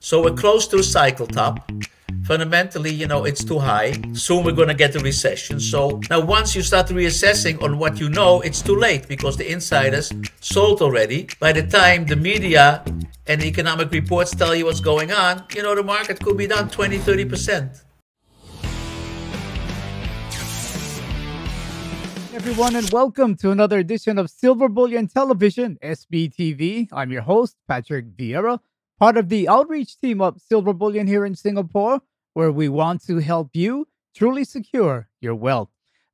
So we're close to a cycle top. Fundamentally, you know, it's too high. Soon we're going to get a recession. So now once you start reassessing on what you know, it's too late because the insiders sold already. By the time the media and economic reports tell you what's going on, you know, the market could be down 20, 30%. Everyone, and welcome to another edition of Silver Bullion Television, SBTV. I'm your host, Patrick Vierra, part of the outreach team of Silver Bullion here in Singapore, where we want to help you truly secure your wealth.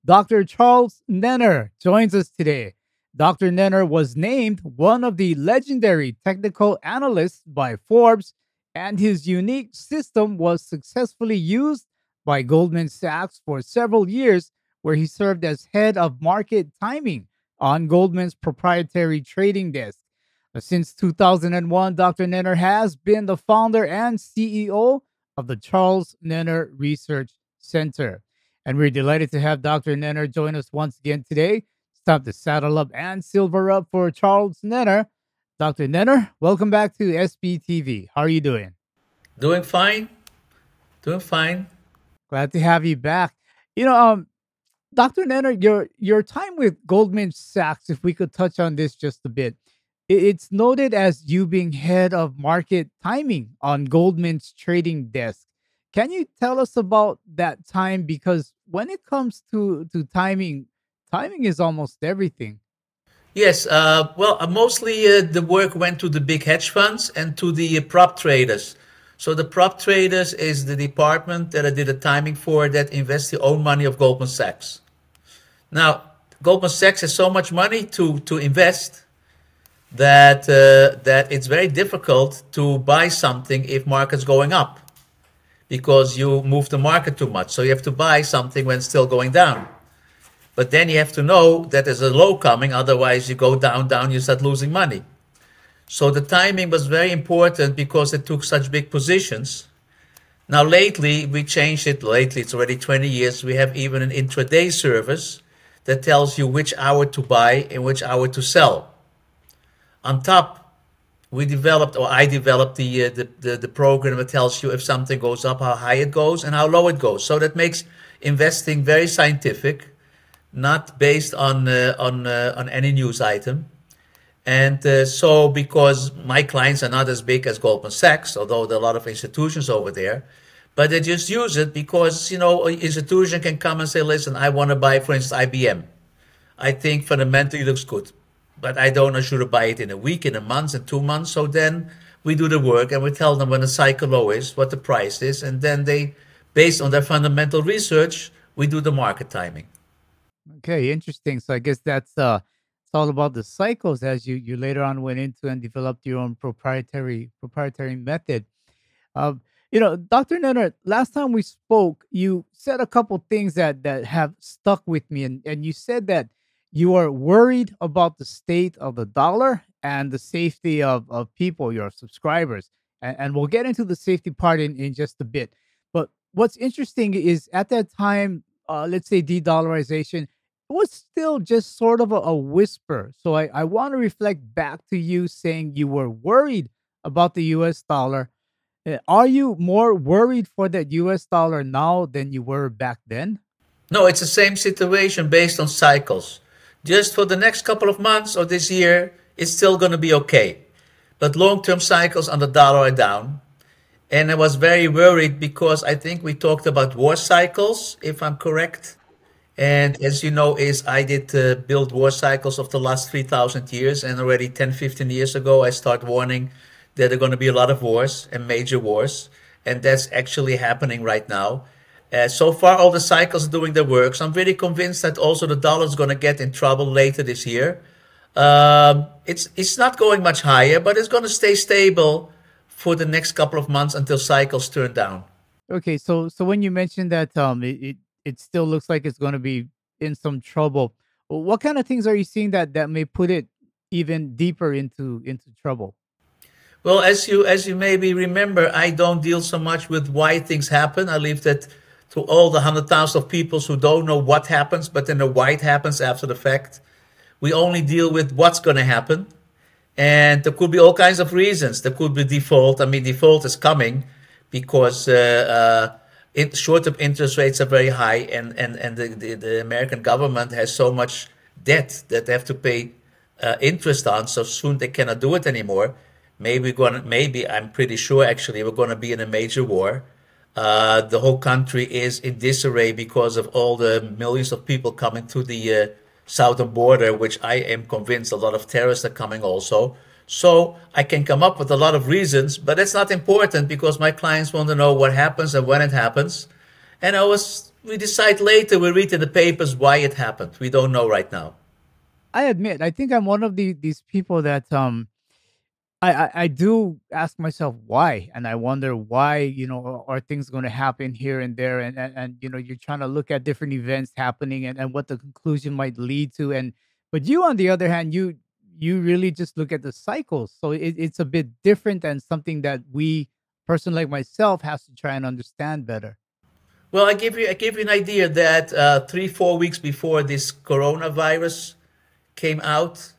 Dr. Charles Nenner joins us today. Dr. Nenner was named one of the legendary technical analysts by Forbes, and his unique system was successfully used by Goldman Sachs for several years, where he served as head of market timing on Goldman's proprietary trading desk. Since 2001, Dr. Nenner has been the founder and CEO of the Charles Nenner Research Center. And we're delighted to have Dr. Nenner join us once again today. It's time to saddle up and silver up for Charles Nenner. Dr. Nenner, welcome back to SBTV. How are you doing? Doing fine. Doing fine. Glad to have you back. You know, Dr. Nenner, your time with Goldman Sachs, if we could touch on this just a bit. It's noted as you being head of market timing on Goldman's trading desk. Can you tell us about that time? Because when it comes to timing, timing is almost everything. Yes. Well, mostly the work went to the big hedge funds and to the prop traders. So the prop traders is the department that I did the timing for that invests the own money of Goldman Sachs. Now, Goldman Sachs has so much money to invest that that it's very difficult to buy something if market's going up because you move the market too much. So you have to buy something when it's still going down. But then you have to know that there's a low coming, otherwise you go down, down, you start losing money. So the timing was very important because it took such big positions. Now lately, we changed it. Lately, it's already 20 years. We have even an intraday service that tells you which hour to buy and which hour to sell. On top, we developed, or I developed the program that tells you if something goes up, how high it goes and how low it goes. So that makes investing very scientific, not based on any news item. And so because my clients are not as big as Goldman Sachs, although there are a lot of institutions over there, but they just use it because, you know, an institution can come and say, listen, I want to buy, for instance, IBM. I think fundamentally it looks good, but I don't know should I buy it in a week, in a month, in 2 months. So then we do the work and we tell them when the cycle low is, what the price is, and then they, based on their fundamental research, we do the market timing. Okay, interesting. So I guess that's... all about the cycles as you later on went into and developed your own proprietary method. You know, Dr. Nenner, last time we spoke, you said a couple things that have stuck with me. And you said that you are worried about the state of the dollar and the safety of people, your subscribers. And we'll get into the safety part in just a bit. But what's interesting is at that time, let's say de-dollarization, it was still just sort of a whisper. So I want to reflect back to you saying you were worried about the U.S. dollar. Are you more worried for that U.S. dollar now than you were back then? No, it's the same situation based on cycles. Just for the next couple of months or this year, it's still going to be okay. But long-term cycles on the dollar are down. And I was very worried because I think we talked about war cycles, if I'm correct. And as you know, I did build war cycles of the last 3,000 years. And already 10, 15 years ago, I start warning that there are going to be a lot of wars and major wars. And that's actually happening right now. So far, all the cycles are doing their work. So I'm really convinced that also the dollar is going to get in trouble later this year. It's not going much higher, but it's going to stay stable for the next couple of months until cycles turn down. Okay, so when you mentioned that it still looks like it's going to be in some trouble, what kind of things are you seeing that may put it even deeper into trouble? Well, as you maybe remember, I don't deal so much with why things happen. I leave that to all the 100,000 of people who don't know what happens, but then the why it happens after the fact. We only deal with what's going to happen. And there could be all kinds of reasons. There could be default. I mean, default is coming because short-term interest rates are very high, and the American government has so much debt that they have to pay interest on. So soon they cannot do it anymore. Maybe I'm pretty sure actually we're gonna be in a major war. The whole country is in disarray because of all the millions of people coming to the southern border, which I am convinced a lot of terrorists are coming also. So I can come up with a lot of reasons, but it's not important because my clients want to know what happens and when it happens. And we decide later, we read in the papers why it happened. We don't know right now. I admit, I think I'm one of these people that I do ask myself why, and I wonder why, you know, are things going to happen here and there, and you know, you're trying to look at different events happening and what the conclusion might lead to, but you, on the other hand, you really just look at the cycles, so it's a bit different than something that a person like myself has to try and understand better. Well, I give you an idea that 3-4 weeks before this coronavirus came out,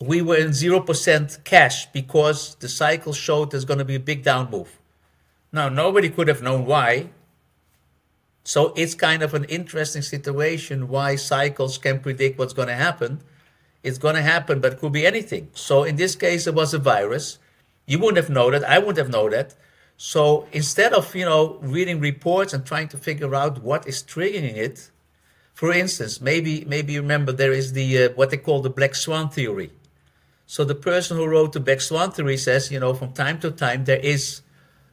we were in 0% cash because the cycle showed there's going to be a big down move. Now, nobody could have known why. So it's kind of an interesting situation why cycles can predict what's going to happen. It's going to happen, but it could be anything. So in this case, it was a virus. You wouldn't have known that. I wouldn't have known that. So instead of, you know, reading reports and trying to figure out what is triggering it, for instance, maybe you remember there is the what they call the black swan theory. So the person who wrote the Black Swan Theory says, you know, from time to time there is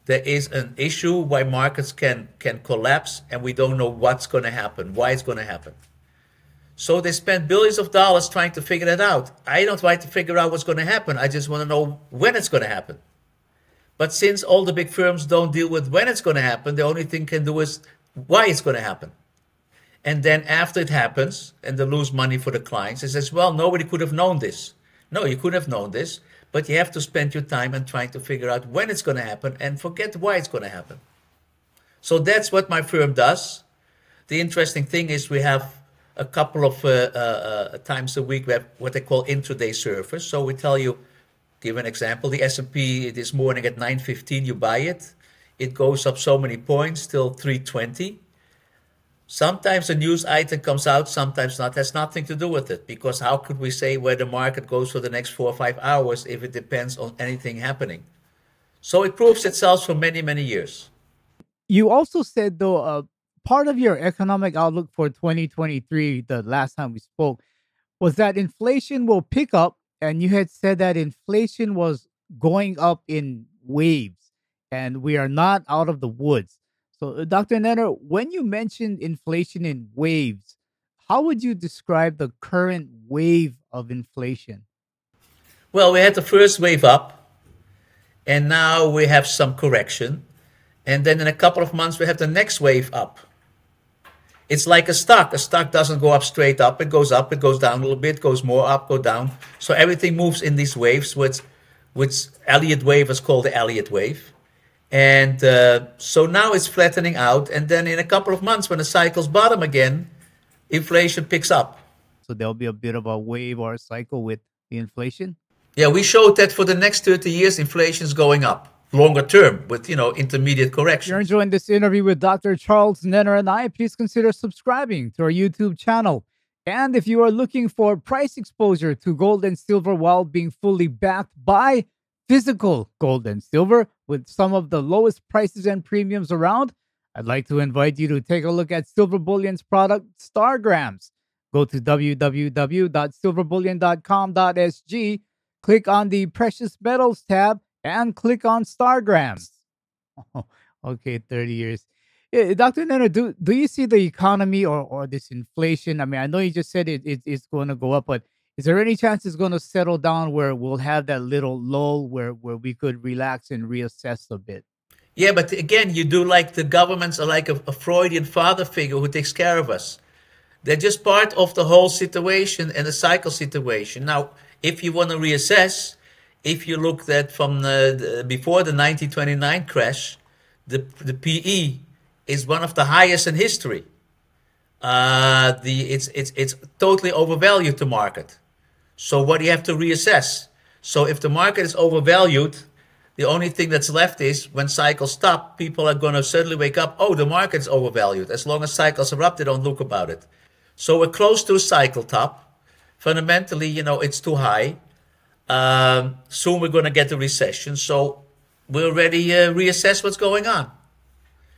an issue why markets can collapse and we don't know what's going to happen, why it's going to happen. So they spend billions of dollars trying to figure that out. I don't try to figure out what's going to happen. I just want to know when it's going to happen. But since all the big firms don't deal with when it's going to happen, the only thing can do is why it's going to happen. And then after it happens and they lose money for the clients, it says, well, nobody could have known this. No, you couldn't have known this, but you have to spend your time and trying to figure out when it's going to happen and forget why it's going to happen. So that's what my firm does. The interesting thing is we have a couple of times a week we have what they call intraday surfers. So we tell you, give an example, the S&P this morning at 9:15, you buy it. It goes up so many points till 3:20. Sometimes a news item comes out, sometimes not. That's nothing to do with it, because how could we say where the market goes for the next 4 or 5 hours if it depends on anything happening? So it proves itself for many, many years. You also said, though, part of your economic outlook for 2023, the last time we spoke, was that inflation will pick up, and you had said that inflation was going up in waves, and we are not out of the woods. So, Dr. Nenner, when you mentioned inflation in waves, how would you describe the current wave of inflation? Well, we had the first wave up, and now we have some correction. And then in a couple of months, we have the next wave up. It's like a stock. A stock doesn't go up straight up, it goes down a little bit, goes more up, go down. So everything moves in these waves, which Elliott Wave is called the Elliott Wave. And so now it's flattening out. And then in a couple of months, when the cycles bottom again, inflation picks up. So there'll be a bit of a wave or a cycle with the inflation? Yeah, we showed that for the next 30 years, inflation is going up longer term with, you know, intermediate corrections. If you're enjoying this interview with Dr. Charles Nenner and I, please consider subscribing to our YouTube channel. And if you are looking for price exposure to gold and silver while being fully backed by physical gold and silver with some of the lowest prices and premiums around, I'd like to invite you to take a look at Silver Bullion's product, Stargrams. Go to www.silverbullion.com.sg, click on the Precious Metals tab, and click on Stargrams. Oh, okay, 30 years. Dr. Nenner, do you see the economy or this inflation? I mean, I know you just said it's going to go up, but is there any chance it's going to settle down where we'll have that little lull where we could relax and reassess a bit? Yeah, but again, you do like the governments are like a Freudian father figure who takes care of us. They're just part of the whole situation and the cycle situation. Now, if you want to reassess, if you look that from before the 1929 crash, the PE is one of the highest in history. It's totally overvalued, the market. So what do you have to reassess? So if the market is overvalued, the only thing that's left is when cycles stop, people are going to suddenly wake up, oh, the market's overvalued. As long as cycles are up, they don't look about it. So we're close to a cycle top. Fundamentally, you know, it's too high. Soon we're going to get a recession. So we'll already reassess what's going on.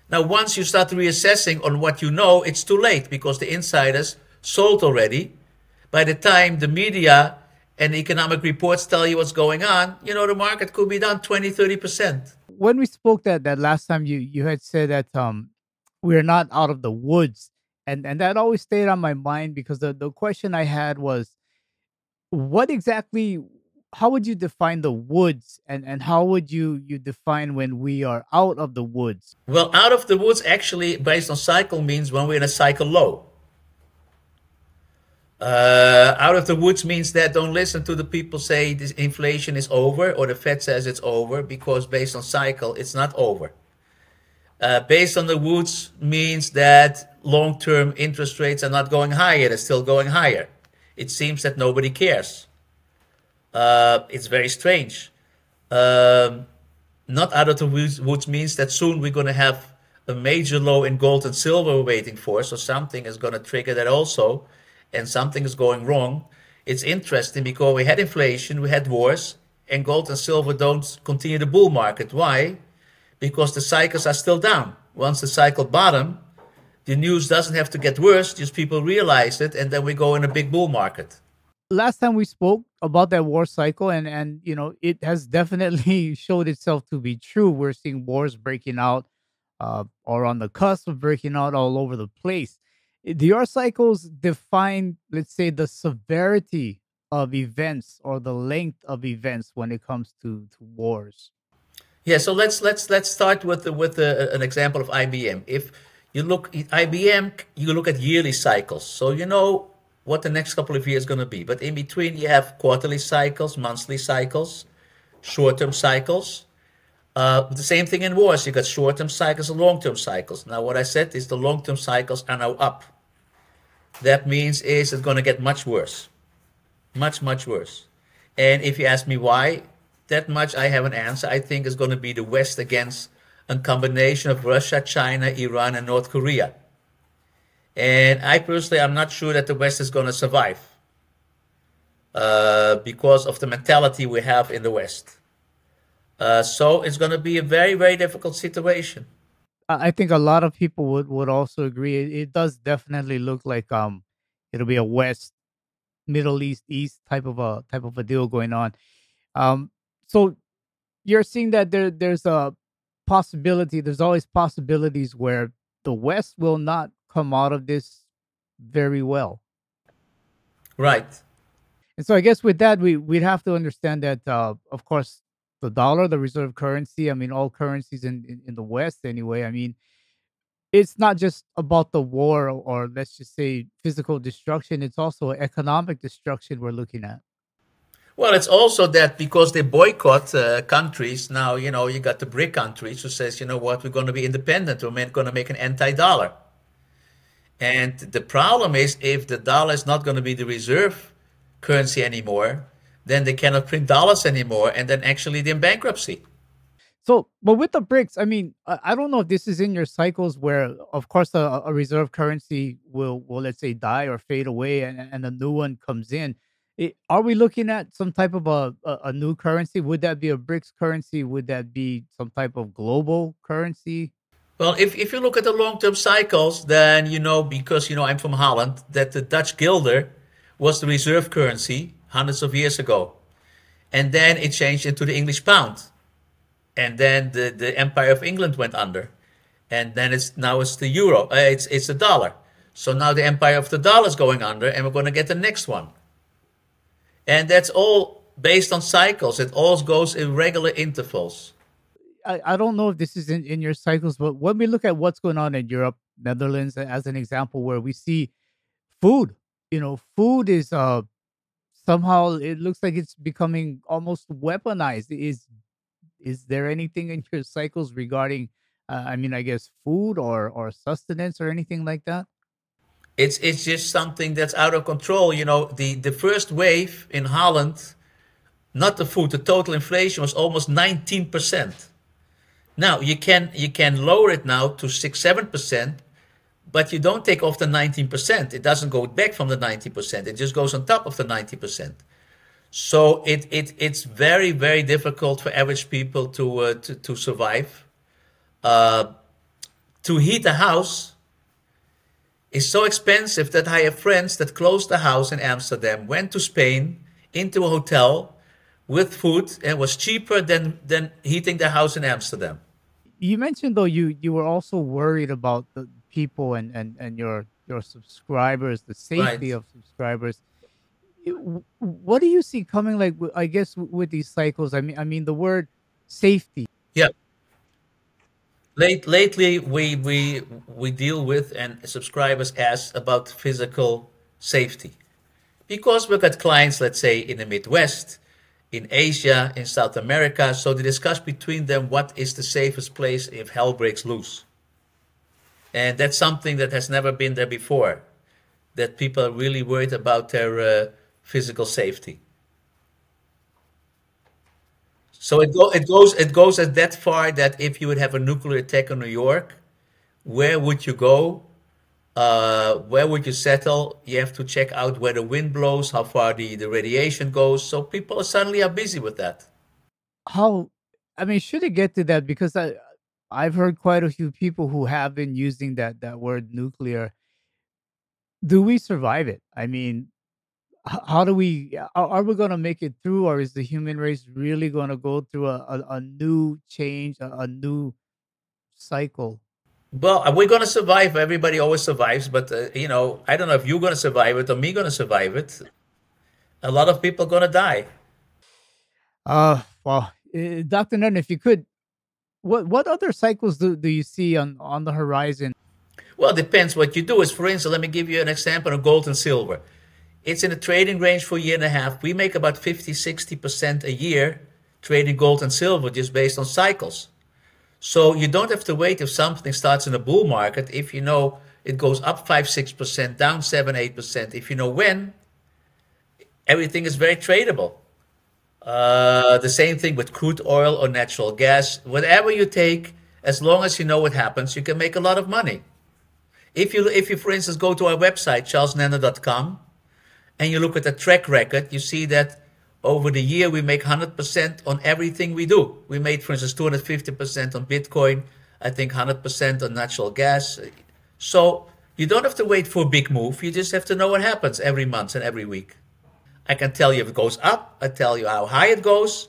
Now, once you start reassessing on what you know, it's too late because the insiders sold already. By the time the media and economic reports tell you what's going on, you know, the market could be down 20, 30%. When we spoke that last time, you had said that we're not out of the woods. And that always stayed on my mind because the question I had was, what exactly, how would you define the woods? And how would you define when we are out of the woods? Well, out of the woods, actually, based on cycle, means when we're in a cycle low. Out of the woods means that don't listen to the people say this inflation is over or the Fed says it's over, because based on cycle, it's not over. Based on the woods means that long-term interest rates are not going higher. They're still going higher. It seems that nobody cares. It's very strange. Not out of the woods means that soon we're going to have a major low in gold and silver we're waiting for. So something is going to trigger that also. And something is going wrong. It's interesting because we had inflation, we had wars, and gold and silver don't continue the bull market. Why? Because the cycles are still down. Once the cycle bottom, the news doesn't have to get worse, just people realize it, and then we go in a big bull market. Last time we spoke about that war cycle, and you know, it has definitely showed itself to be true. We're seeing wars breaking out or on the cusp of breaking out all over the place. Do your cycles define, let's say, the severity of events or the length of events when it comes to wars? Yeah, so let's start with an example of IBM. If you look at IBM, you look at yearly cycles, so you know what the next couple of years is going to be. But in between, you have quarterly cycles, monthly cycles, short-term cycles. The same thing in wars. You got short-term cycles and long-term cycles. Now, what I said is the long-term cycles are now up. That means is it's going to get much worse. Much, much worse. And if you ask me why, that much I have an answer. I think it's going to be the West against a combination of Russia, China, Iran, and North Korea. And I personally, I'm not sure that the West is going to survive because of the mentality we have in the West. So it's going to be a very, very difficult situation. I think a lot of people would also agree. It does definitely look like it'll be a West, Middle East, East type of a deal going on. So you're seeing that there's a possibility. There's always possibilities where the West will not come out of this very well. Right. And so I guess with that, we'd have to understand that, of course, the dollar, the reserve currency, I mean, all currencies in the West anyway, I mean, it's not just about the war or let's just say physical destruction. It's also economic destruction we're looking at. Well, it's also that because they boycott countries now, you know, you got the BRICS countries who says, you know what, we're going to be independent. We're going to make an anti-dollar. And the problem is if the dollar is not going to be the reserve currency anymore, then they cannot print dollars anymore, and then actually they're in bankruptcy. So, but with the BRICS, I mean, I don't know if this is in your cycles where, of course, a reserve currency will let's say, die or fade away, and a new one comes in. Are we looking at some type of a new currency? Would that be a BRICS currency? Would that be some type of global currency? Well, if you look at the long-term cycles, then, you know, because, you know, I'm from Holland, that the Dutch guilder was the reserve currency hundreds of years ago. And then it changed into the English pound. And then the Empire of England went under. And then now it's the euro, it's the dollar. So now the empire of the dollar is going under and we're going to get the next one. And that's all based on cycles. It all goes in regular intervals. I don't know if this is in your cycles, but when we look at what's going on in Europe, Netherlands, as an example, where we see food, you know, food is somehow it looks like it's becoming almost weaponized. Is there anything in your cycles regarding, I mean, I guess food or sustenance or anything like that? It's just something that's out of control. You know, the first wave in Holland not the food, the total inflation was almost 19%. Now you can lower it now to 6-7%, but you don't take off the 19%. It doesn't go back from the 19%. It just goes on top of the 19%. So it's very, very difficult for average people to survive. To heat a house is so expensive that I have friends that closed the house in Amsterdam, went to Spain, into a hotel with food, and was cheaper than heating the house in Amsterdam. You mentioned, though, you were also worried about the people and your subscribers, the safety of subscribers. What do you see coming, like, I guess, with these cycles? I mean the word safety. Yeah. Lately, we deal with, and subscribers ask about, physical safety, because we've got clients, let's say, in the Midwest, in Asia, in South America. So they discuss between them what is the safest place if hell breaks loose. And that's something that has never been there before, that people are really worried about their physical safety. So it goes as that far that if you would have a nuclear attack on New York, where would you go? Where would you settle? You have to check out where the wind blows, how far the radiation goes. So people suddenly are busy with that. How, I mean, should it get to that? Because I've heard quite a few people who have been using that word nuclear. Do we survive it? I mean, how do we, are we going to make it through, or is the human race really going to go through a new change, a new cycle? Well, we're going to survive. Everybody always survives, but, you know, I don't know if you're going to survive it or me going to survive it. A lot of people are going to die. Well, Dr. Nenner, if you could, what other cycles do you see on the horizon? Well, it depends what you do. Is, for instance, let me give you an example of gold and silver. It's in a trading range for a year and a half. We make about 50-60% a year trading gold and silver just based on cycles. So you don't have to wait if something starts in a bull market. If you know it goes up 5-6%, down 7-8%, if you know when, everything is very tradable. The same thing with crude oil or natural gas. Whatever you take, as long as you know what happens, you can make a lot of money. If you, for instance, go to our website, charlesnenner.com, and you look at the track record, you see that over the year we make 100% on everything we do. We made, for instance, 250% on Bitcoin, I think 100% on natural gas. So you don't have to wait for a big move. You just have to know what happens every month and every week. I can tell you if it goes up. I tell you how high it goes,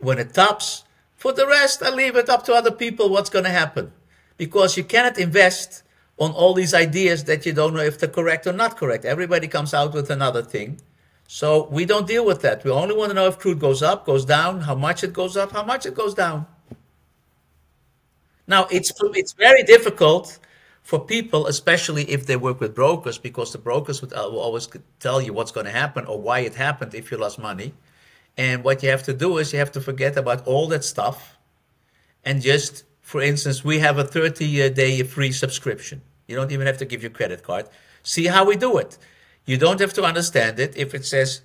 when it tops. For the rest, I leave it up to other people what's going to happen, because you cannot invest on all these ideas that you don't know if they're correct or not correct. Everybody comes out with another thing. So we don't deal with that. We only want to know if crude goes up, goes down, how much it goes up, how much it goes down. Now, it's very difficult for people, especially if they work with brokers, because the brokers will always tell you what's going to happen or why it happened if you lost money. And what you have to do is you have to forget about all that stuff and just, for instance, we have a 30-day free subscription. You don't even have to give your credit card. See how we do it. You don't have to understand it. If it says,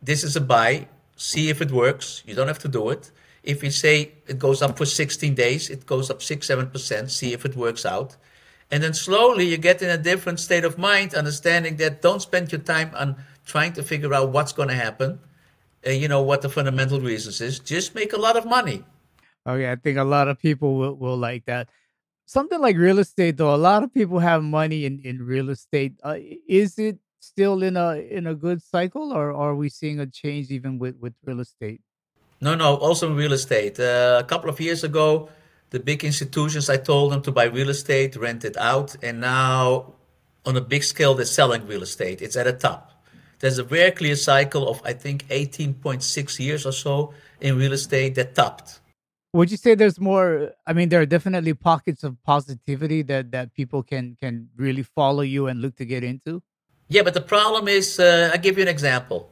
this is a buy, see if it works. You don't have to do it. If you say it goes up for 16 days, it goes up 6-7%, see if it works out. And then slowly you get in a different state of mind, understanding that don't spend your time on trying to figure out what's going to happen, you know, what the fundamental reasons is. Just make a lot of money. Okay, I think a lot of people will like that. Something like real estate, though, a lot of people have money in real estate. Is it still in a good cycle, or are we seeing a change even with real estate? No, also in real estate. A couple of years ago, the big institutions, I told them to buy real estate, rent it out, and now on a big scale, they're selling real estate. It's at the top. There's a very clear cycle of, I think, 18.6 years or so in real estate that topped. Would you say there's more? I mean, there are definitely pockets of positivity that people can really follow you and look to get into. Yeah, but the problem is, I'll give you an example.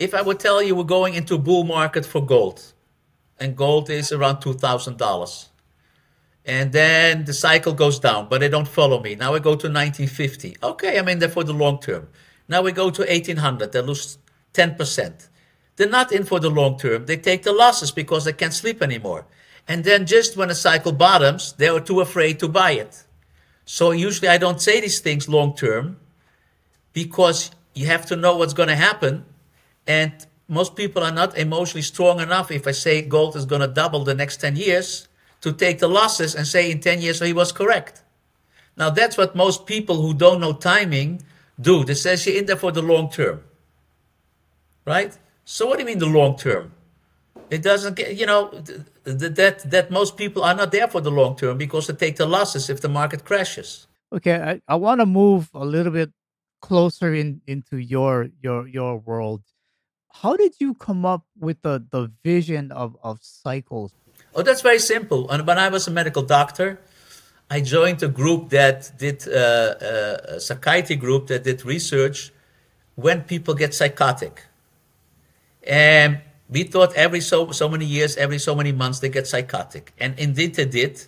If I would tell you we're going into a bull market for gold, and gold is around $2,000, and then the cycle goes down, but they don't follow me. Now I go to 1950. Okay, I'm in there for the long term. Now we go to 1800. They lose 10%. They're not in for the long term. They take the losses because they can't sleep anymore. And then just when the cycle bottoms, they are too afraid to buy it. So usually I don't say these things long term because you have to know what's going to happen. And most people are not emotionally strong enough, if I say gold is going to double the next 10 years, to take the losses and say in 10 years he was correct. Now that's what most people who don't know timing do. They say you're in there for the long term. Right? So what do you mean the long term? It doesn't get, you know, that most people are not there for the long term because they take the losses if the market crashes. Okay, I want to move a little bit closer into your world. How did you come up with the vision of cycles? Oh, that's very simple. And when I was a medical doctor, I joined a group that did a psychiatry group that did research when people get psychotic. And we thought every so many years, every so many months, they get psychotic. And indeed they did.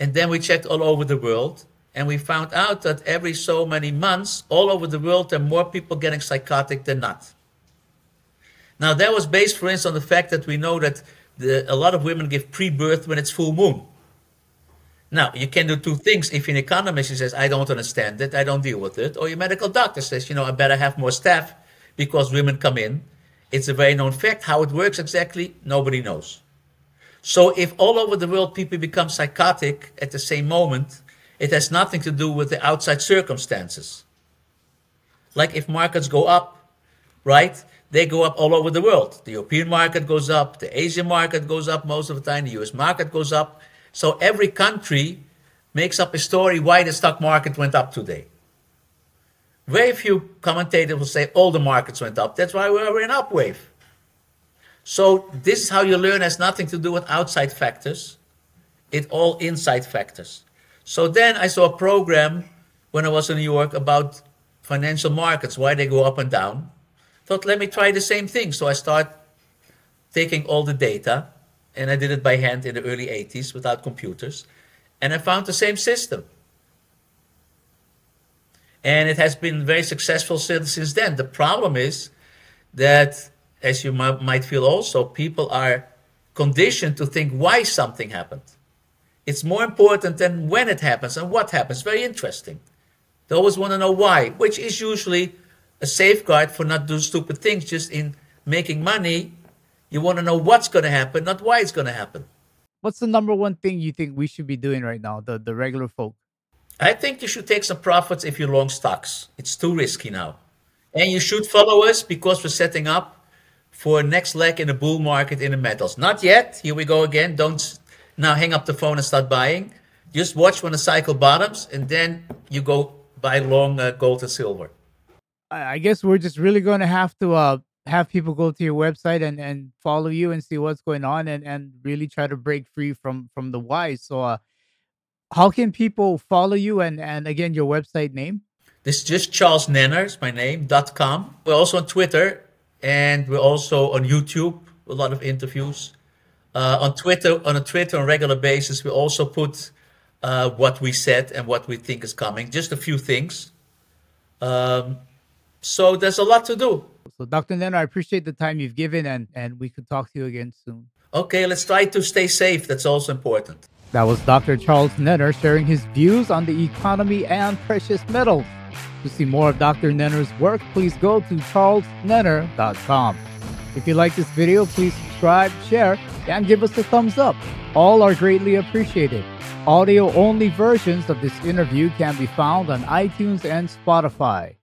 And then we checked all over the world. And we found out that every so many months, all over the world, there are more people getting psychotic than not. Now, that was based, for instance, on the fact that we know that a lot of women give pre-birth when it's full moon. Now, you can do two things. If an economist says, I don't understand it, I don't deal with it. Or your medical doctor says, you know, I better have more staff because women come in. It's a very known fact. How it works exactly, nobody knows. So if all over the world people become psychotic at the same moment, it has nothing to do with the outside circumstances. Like if markets go up, right? They go up all over the world. The European market goes up. The Asian market goes up most of the time. The US market goes up. So every country makes up a story why the stock market went up today. Very few commentators will say all the markets went up. That's why we're in an upwave. So this is how you learn. It has nothing to do with outside factors. It's all inside factors. So then I saw a program when I was in New York about financial markets, why they go up and down. Thought, let me try the same thing. So I started taking all the data, and I did it by hand in the early 80s without computers, and I found the same system. And it has been very successful since then. The problem is that, as you might feel also, people are conditioned to think why something happened. It's more important than when it happens and what happens. Very interesting. They always want to know why, which is usually a safeguard for not doing stupid things. Just in making money, you want to know what's going to happen, not why it's going to happen. What's the number one thing you think we should be doing right now, the regular folk? I think you should take some profits if you long stocks. It's too risky now. And you should follow us because we're setting up for next leg in the bull market in the metals. Not yet. Here we go again. Don't now hang up the phone and start buying. Just watch when the cycle bottoms and then you go buy long gold and silver. I guess we're just really going to have to have people go to your website and follow you and see what's going on and really try to break free from the why. So, how can people follow you and again, your website name? This is just Charles Nenner, it's my name, .com. We're also on Twitter and we're also on YouTube, a lot of interviews. On Twitter on a regular basis, we also put what we said and what we think is coming, just a few things. So there's a lot to do. So Dr. Nenner, I appreciate the time you've given and we could talk to you again soon. Okay, let's try to stay safe. That's also important. That was Dr. Charles Nenner sharing his views on the economy and precious metals. To see more of Dr. Nenner's work, please go to charlesnenner.com. If you like this video, please subscribe, share, and give us a thumbs up. All are greatly appreciated. Audio-only versions of this interview can be found on iTunes and Spotify.